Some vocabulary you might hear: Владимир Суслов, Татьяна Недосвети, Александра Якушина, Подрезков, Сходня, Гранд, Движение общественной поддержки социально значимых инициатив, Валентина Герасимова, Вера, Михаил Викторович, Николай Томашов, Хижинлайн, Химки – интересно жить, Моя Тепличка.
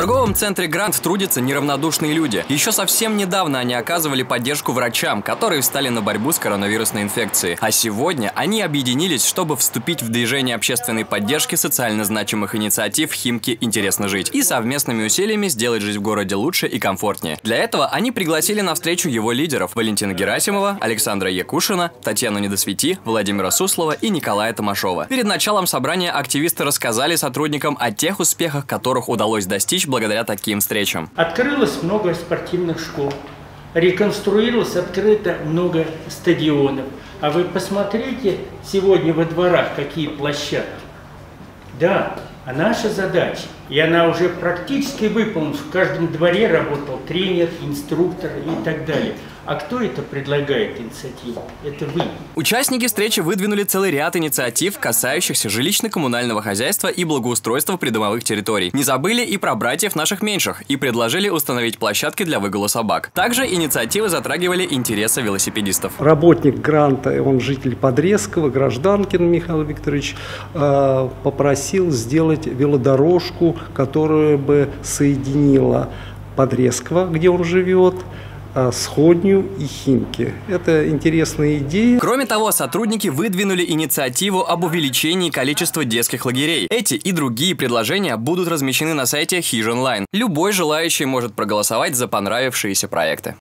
торговом центре Гранд трудятся неравнодушные люди. Еще совсем недавно они оказывали поддержку врачам, которые встали на борьбу с коронавирусной инфекцией. А сегодня они объединились, чтобы вступить в движение общественной поддержки социально значимых инициатив «Химки. Интересно жить» и совместными усилиями сделать жизнь в городе лучше и комфортнее. Для этого они пригласили на встречу его лидеров: Валентина Герасимова, Александра Якушина, Татьяну Недосвети, Владимира Суслова и Николая Томашова. Перед началом собрания активисты рассказали сотрудникам о тех успехах, которых удалось достичь благодаря таким встречам. Открылось много спортивных школ, реконструировалось, открыто много стадионов. А вы посмотрите сегодня во дворах, какие площадки. Да, а наша задача, и она уже практически выполнена, в каждом дворе работал тренер, инструктор и так далее. А кто это предлагает инициативу? Это вы. Участники встречи выдвинули целый ряд инициатив, касающихся жилищно-коммунального хозяйства и благоустройства придомовых территорий. Не забыли и про братьев наших меньших и предложили установить площадки для выгула собак. Также инициативы затрагивали интересы велосипедистов. Работник Гранта, он житель Подрезкова, гражданкин Михаил Викторович, попросил сделать велодорожку, которая бы соединила Подрезкова, где он живет, Сходню и Химки. Это интересная идея. Кроме того, сотрудники выдвинули инициативу об увеличении количества детских лагерей. Эти и другие предложения будут размещены на сайте Хижинлайн. Любой желающий может проголосовать за понравившиеся проекты.